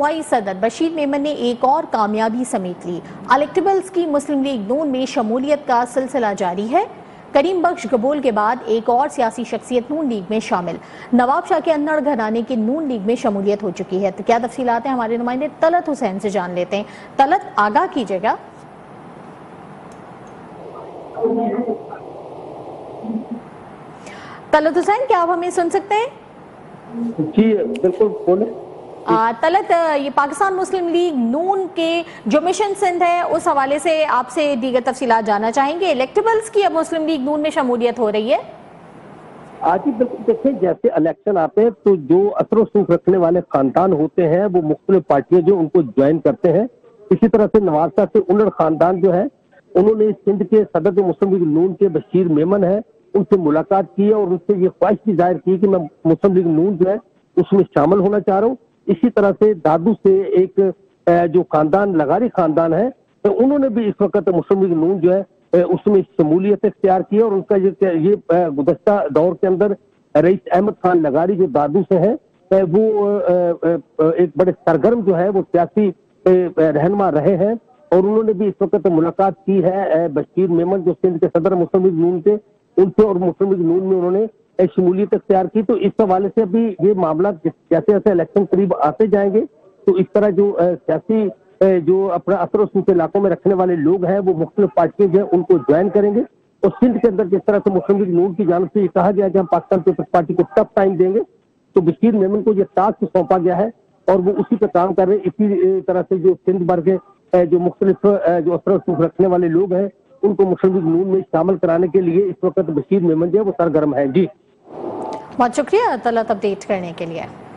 सूबाई सदर बशीर मेमन ने एक और कामयाबी समेट ली। इलेक्टेबल्स की मुस्लिम लीग नून में शमूलियत का सिलसिला जारी है। करीम बख्श गबोल के बाद एक और सियासी शख्सियत नून लीग में शामिल। नवाब शाह के अन्नड़ घराने की नून लीग में शमूलियत हो चुकी है। तो क्या तफसीलात हैं, हमारे नुमाइंदे तलत हुसैन से जान लेते हैं। तलत, आगाह कीजिएगा। तलत हुसैन, क्या आप हमें सुन सकते हैं? जी बिल्कुल, बोलिए। तलत, ये पाकिस्तान मुस्लिम लीग नून के जो मिशन सिंध है, उस हवाले से आपसे दीगर तफसीलात जानना चाहेंगे। इलेक्टेबल्स की अब मुस्लिम लीग नून में शमूलियत हो रही है। आज ही देखिए, जैसे इलेक्शन आते हैं तो जो असर सूख रखने वाले खानदान होते हैं वो मुख्तलिफ पार्टियां जो उनको ज्वाइन करते हैं। इसी तरह से नवाज साहब से उलट खानदान जो है, उन्होंने सिंध के सदर जो मुस्लिम लीग नून के बशीर मेमन है, उनसे मुलाकात की और उनसे ये ख्वाहिश भी जाहिर की कि मैं मुस्लिम लीग नून जो है उसमें शामिल होना चाह रहा हूँ। इसी तरह से दादू से एक जो खानदान लगारी खानदान है, तो उन्होंने भी इस वक्त मुस्लिम लीग नून जो है उसमें शमूलियत इख्तियार की और उनका ये गुज़श्ता दौर के अंदर रईस अहमद खान लगारी जो दादू से है, वो एक बड़े सरगर्म जो है वो सियासी रहनुमा रहे हैं और उन्होंने भी इस वक्त मुलाकात की है बशीर मेमन जो सिंध के सदर मुस्लिम लीग नून थे, उनसे, और मुस्लिम लीग नून में उन्होंने शमूलियत इख्तियार की। तो इस हवाले से अभी ये मामला जैसे जैसे इलेक्शन करीब आते जाएंगे तो इस तरह जो सियासी जो अपना असर सूखे इलाकों में रखने वाले लोग हैं वो मुख्तलिफ पार्टियां जो है उनको ज्वाइन करेंगे। और सिंध के अंदर जिस तरह से मुस्लिम लीग नून की जानिब से ये कहा गया कि हम पाकिस्तान पीपल्स पार्टी को टफ टाइम देंगे, तो बशीर मेमन को ये टास्क सौंपा गया है और वो उसी पर काम कर रहे हैं। इसी तरह से जो सिंध भर के जो मुख्तलिफ जो असर सूख रखने वाले लोग हैं उनको मुस्लिम लीग नून में शामिल कराने के लिए इस वक्त बशीर मेमन जो है वो सरगर्म है। जी बहुत शुक्रिया तलत, अपडेट करने के लिए।